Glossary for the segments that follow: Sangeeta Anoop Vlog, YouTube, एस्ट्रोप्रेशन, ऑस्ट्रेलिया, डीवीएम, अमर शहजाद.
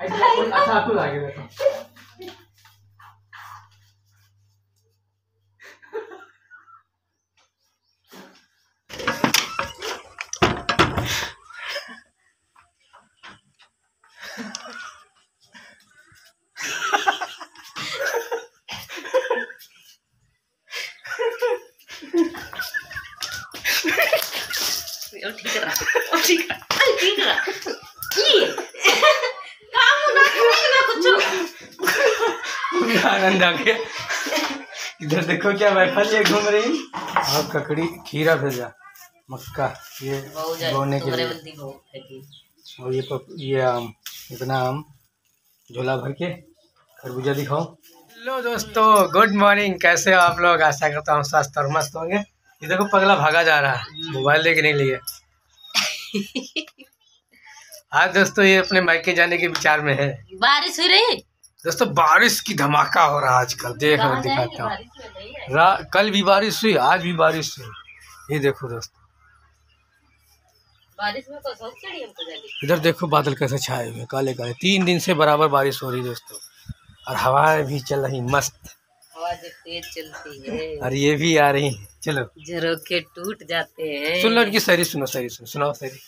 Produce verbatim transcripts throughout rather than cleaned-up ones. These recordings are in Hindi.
अच्छा आपको लागे देखो ठीक रहा ठीक रहा ठीक रहा आनंद आ गया। इधर देखो क्या वाइफल घूम रही। और ककड़ी खीरा भेजा मक्का ये बोने के लिए और ये पप, ये आम इतना आम झोला भर के खरबूजा दिखाओ। हेलो दोस्तों गुड मॉर्निंग, कैसे हो आप लोग? आशा करता हूँ स्वस्थ और मस्त होंगे। ये देखो पगला भागा जा रहा है मोबाइल लेके नहीं लिए। आज दोस्तों ये अपने मायके जाने के विचार में है। बारिश हो रही है दोस्तों, बारिश की धमाका हो रहा है आजकल। देख रहे दिखाता हूँ, कल भी बारिश हुई, आज भी बारिश हुई। ये देखो दोस्तों बारिश में तो इधर देखो बादल कैसे छाए हुए काले काले। तीन दिन से बराबर बारिश हो रही दोस्तों और हवाएं भी चल रही मस्त। हवा जब तेज चलती है और ये भी आ रही है। चलो झरोखे टूट जाते हैं। सुन लो इनकी सारी सुनो, सारी सुनो, सुनाओ सारी।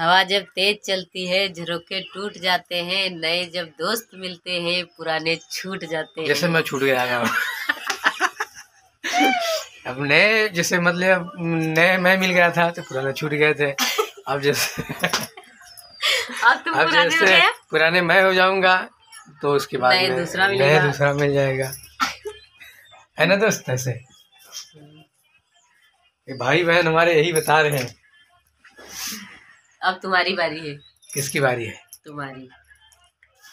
हवा जब तेज चलती है झरोखे टूट जाते हैं, नए जब दोस्त मिलते हैं पुराने छूट जाते हैं। जैसे मैं छूट गया अब नए, जैसे मतलब नए मैं मिल गया था तो पुराने छूट गए थे। अब जैसे अब तुम अब पुराने जैसे पुराने मैं हो जाऊंगा तो उसके बाद नए दूसरा नया दूसरा मिल जाएगा। है ना दोस्त? ऐसे भाई बहन हमारे यही बता रहे हैं। अब तुम्हारी बारी है। किसकी बारी है? तुम्हारी।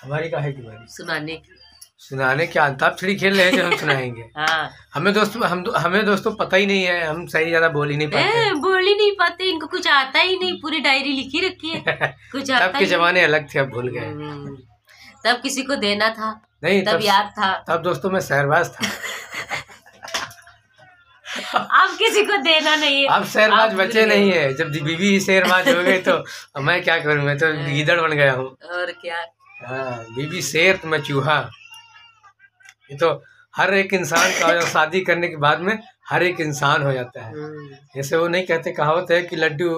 हमारी का है की बारी? सुनाने की। सुनाने क्या? अंताक्षरी खेल रहे हैं जो हम सुनाएंगे। हाँ। हमें दोस्तों हम हमें दोस्तों पता ही नहीं है, हम सही ज्यादा बोल ही नहीं पाते। बोल ही नहीं पाते, इनको कुछ आता ही नहीं। पूरी डायरी लिखी रखी है कुछ आता तब के जमाने अलग थे, अब भूल गए। तब किसी को देना था नहीं, तब याद था, तब दोस्तों मैं शहरवाज था। अब किसी को देना नहीं है, अब शेरबाज बचे नहीं है। जब बीवी ही शेरबाज हो गई तो मैं क्या करूँ? मैं तो गीदड़ बन गया हूँ और क्या। हाँ, बीवी शेर तो मैं चूहा। ये तो हर एक इंसान का शादी करने के बाद में हर एक इंसान हो जाता है। जैसे वो नहीं कहते, कहावत है कि लड्डू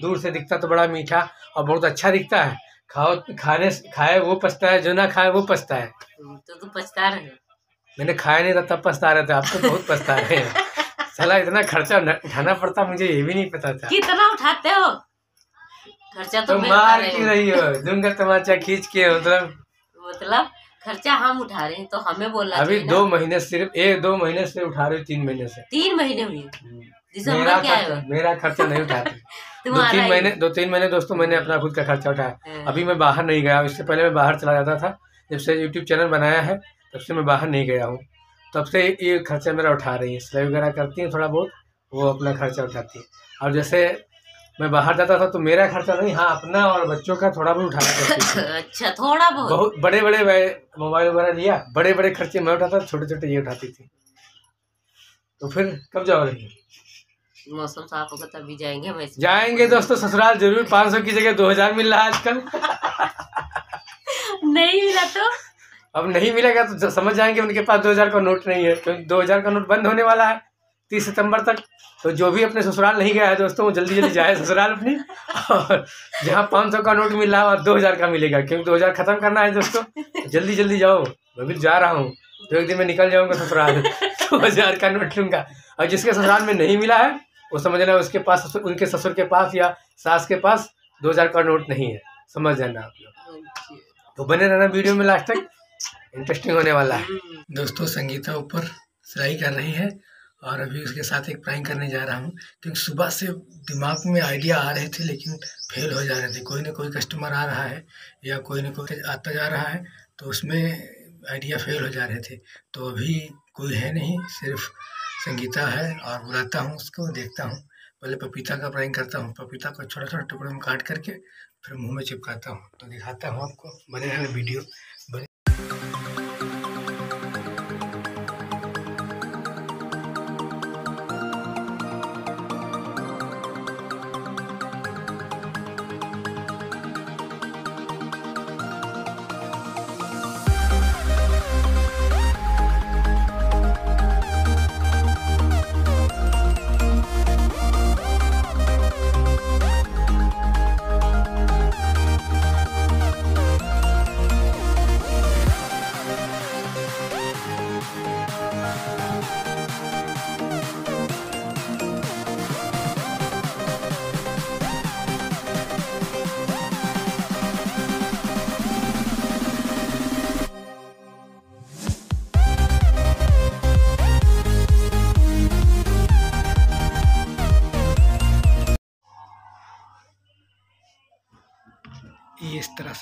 दूर से दिखता तो बड़ा मीठा और बहुत अच्छा दिखता है, खाओ खाने खाए वो पछता है, जो ना खाए वो पछता है। तो तू पछता रहे? मैंने खाया नहीं था तब पछता रहे थे, आप तो बहुत पछता रहे हैं। साला इतना खर्चा उठाना पड़ता, मुझे ये भी नहीं पता था। कितना उठाते हो खर्चा? तो तुम मार क्यों रही हो? दूंगा तमाचा खींच के। मतलब मतलब खर्चा हम उठा रहे हैं तो हमें बोलना चाहिए। अभी दो महीने सिर्फ एक दो महीने से उठा रहे हो, तीन महीने से तीन महीने हुए। मेरा खर्चा, मेरा खर्चा नहीं उठाते। दो तीन महीने दो तीन महीने दोस्तों मैंने अपना खुद का खर्चा उठाया। अभी मैं बाहर नहीं गया, इससे पहले मैं बाहर चला जाता था। जब से यूट्यूब चैनल बनाया है तब से मैं बाहर नहीं गया हूँ, तब से ये खर्चा मेरा उठा रही है। सिलाई वगैरह करती हैं थोड़ा बहुत, वो अपना खर्चा उठाती है। और जैसे मैं बाहर जाता था तो मेरा खर्चा नहीं, हाँ अपना और बच्चों का थोड़ा बहुत उठाना पड़ता। अच्छा थोड़ा बहुत? बहुत बड़े बड़े मोबाइल वगैरह लिया, बड़े बड़े खर्चे मैं उठाता, छोटे छोटे ये उठाती थी। तो फिर कब जाओगे? मौसम साफ होगा तभी जाएंगे। जाएंगे दोस्तों ससुराल जरूर। पाँच सौ की जगह दो हजार मिल रहा है आजकल। नहीं मिला तो अब नहीं मिलेगा तो समझ जाएंगे उनके पास दो हजार का नोट नहीं है, क्योंकि दो हजार का नोट बंद होने वाला है तीस सितंबर तक। तो जो भी अपने ससुराल नहीं गया है दोस्तों, वो जल्दी जल्दी जाए ससुराल अपनी। और जहाँ पाँच सौ का नोट मिल रहा है वहाँ दो हजार का मिलेगा, क्योंकि दो हजार खत्म करना है दोस्तों। जल्दी जल्दी जाओ, मैं भी जा रहा हूँ। तो एक दिन मैं निकल जाऊँगा ससुराल, दो हजार का नोट लूँगा। और जिसके ससुराल में नहीं मिला है वो समझ लेना उसके पास, उनके ससुर के पास या सास के पास दो हजार का नोट नहीं है, समझ जाना आप लोग। तो बने रहना वीडियो में लास्ट तक, इंटरेस्टिंग होने वाला है। दोस्तों संगीता ऊपर सिलाई कर रही है और अभी उसके साथ एक प्रैंक करने जा रहा हूँ, क्योंकि सुबह से दिमाग में आइडिया आ रहे थे लेकिन फेल हो जा रहे थे। कोई ना कोई कस्टमर आ रहा है या कोई ना कोई आता जा रहा है, तो उसमें आइडिया फेल हो जा रहे थे। तो अभी कोई है नहीं, सिर्फ संगीता है। और बुलाता हूँ उसको, देखता हूँ। पहले पपीता का प्रैंक करता हूँ, पपीता को छोटा छोटा टुकड़ों में काट करके फिर मुँह में चिपकाता हूँ, तो दिखाता हूँ आपको। बने रहना वीडियो।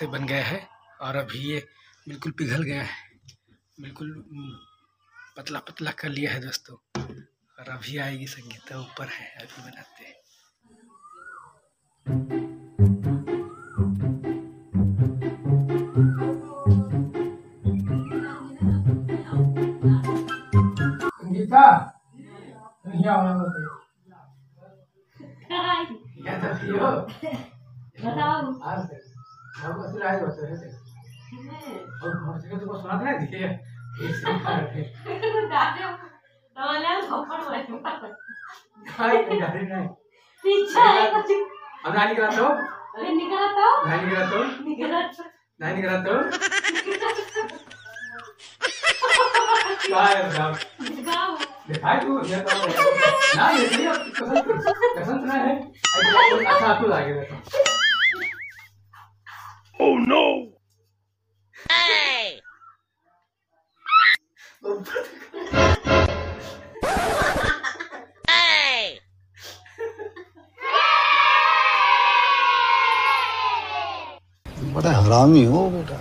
से बन गया है और अभी ये बिल्कुल पिघल गया है, बिल्कुल पतला पतला कर लिया है दोस्तों। और अभी आएगी संगीता ऊपर है, अभी बनाते हैं। Sangeeta Oh no! बड़ा हरामी हो बेटा।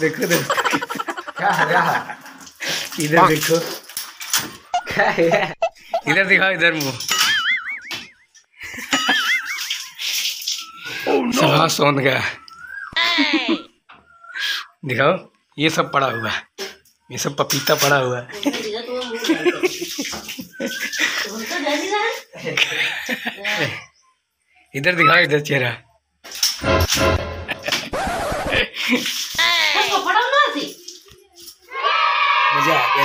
देखो देखो क्या इधर देखो, क्या है इधर दिखाओ, इधर मुँह। सभा सोन गया, दिखाओ। ये सब पड़ा हुआ है, ये सब पपीता पड़ा हुआ है। इधर दिखाओ, इधर चेहरा। मजा आ गया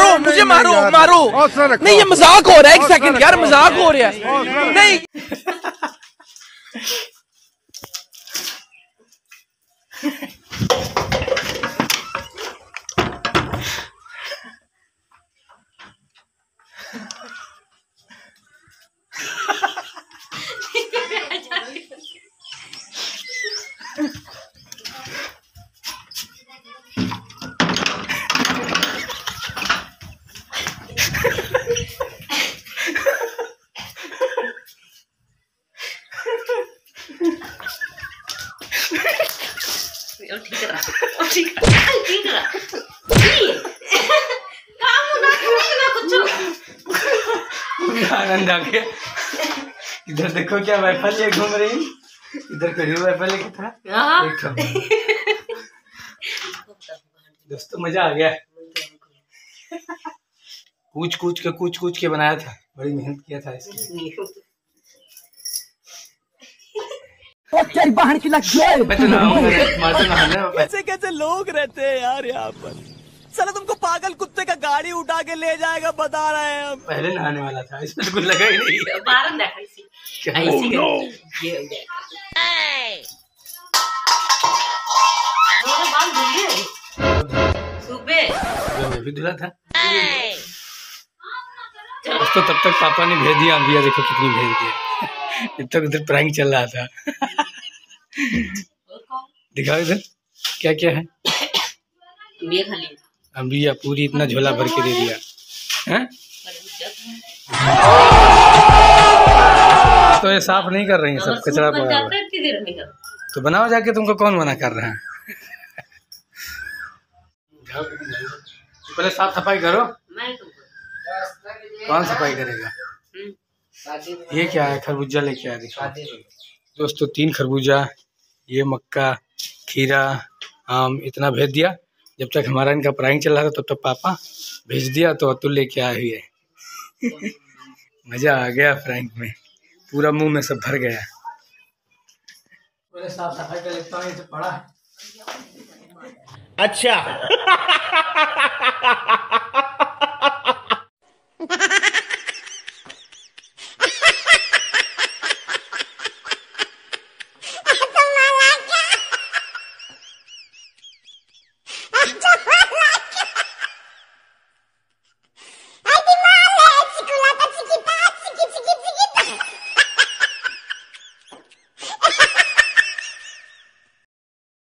मुझे मारो मारो। नहीं ये मजाक हो रहा है, एक सेकंड यार, मजाक हो रहा है। नहीं आनंद आ गया। इधर देखो क्या वाइफल ये घूम रही, इधर करियो वाइफल ये था। दोस्तों मजा आ गया। कूच कूच के कूच कूच के बनाया था, बड़ी मेहनत किया था इसके। बाहर की लग कैसे कैसे लोग रहते हैं यार यहाँ पर। साला तुमको पागल कुत्ते का गाड़ी उठा के ले जाएगा, बता रहे हैं। पहले नहाने वाला था, इसमें तो कुछ लगा ही नहीं। सुबह में भी धुला था दोस्तों, तब तक पापा ने भेज दिया आंधिया। देखो कितनी भेज दिया, इधर तो उधर प्रैंक चल रहा था। दिखाओ इधर क्या क्या है। अंबिया पूरी इतना झोला भर के दे दिया है? तो ये साफ नहीं कर रही है, सब कचरा पड़ा है। तो बनाओ जाके, तुमको कौन मना कर रहा है। पहले साफ सफाई करो, कौन सफाई करेगा। ये क्या है, खरबूजा लेके आया देखो दोस्तों, तीन खरबूजा, ये मक्का, खीरा, आम, इतना भेज दिया। जब तक हमारा इनका प्राइंग चल रहा था तब तक पापा भेज दिया, तो अतुल लेके आए हुए। मजा आ गया प्राइंग में, पूरा मुंह में सब भर गया। साफ सफाई का लेता हूं, ये तो पड़ा है। अच्छा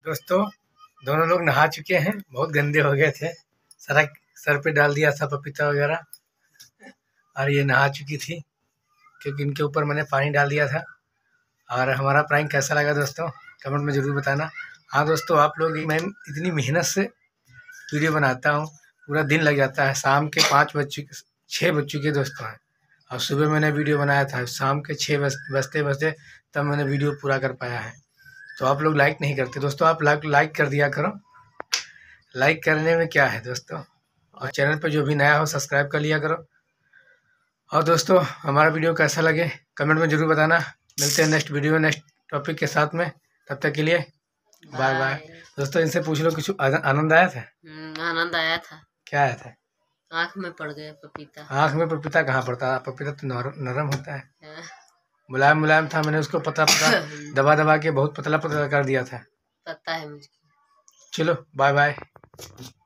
दोस्तों दोनों लोग नहा चुके हैं, बहुत गंदे हो गए थे, सारा सर पे डाल दिया था पपीता वगैरह, और ये नहा चुकी थी क्योंकि इनके ऊपर मैंने पानी डाल दिया था। और हमारा प्रैंक कैसा लगा दोस्तों कमेंट में ज़रूर बताना। हाँ दोस्तों, आप लोग, मैं इतनी मेहनत से वीडियो बनाता हूँ, पूरा दिन लग जाता है, शाम के पाँच बज चुके छः बज चुके दोस्तों हैं, और सुबह मैंने वीडियो बनाया था, शाम के छः बज बजते बजते तब मैंने वीडियो पूरा कर पाया है। तो आप लोग लाइक नहीं करते दोस्तों, आप लाइक लाइक कर दिया करो, लाइक करने में क्या है दोस्तों। और चैनल पर जो भी नया हो सब्सक्राइब कर लिया करो। और दोस्तों हमारा वीडियो कैसा लगे कमेंट में ज़रूर बताना। मिलते हैं नेक्स्ट वीडियो नेक्स्ट टॉपिक के साथ में, तब तक के लिए बाय बाय। दोस्तों इनसे पूछ लो, कुछ आनंद आया था? आनंद आया था। क्या आया था? आँख में पड़ गया पपीता। आँख में पपीता कहाँ पड़ता है, पपीता तो नर, नरम होता है, मुलायम मुलायम था, मैंने उसको पता पता दबा दबा के बहुत पतला पतला कर दिया था। पता है मुझे। चलो बाय बाय।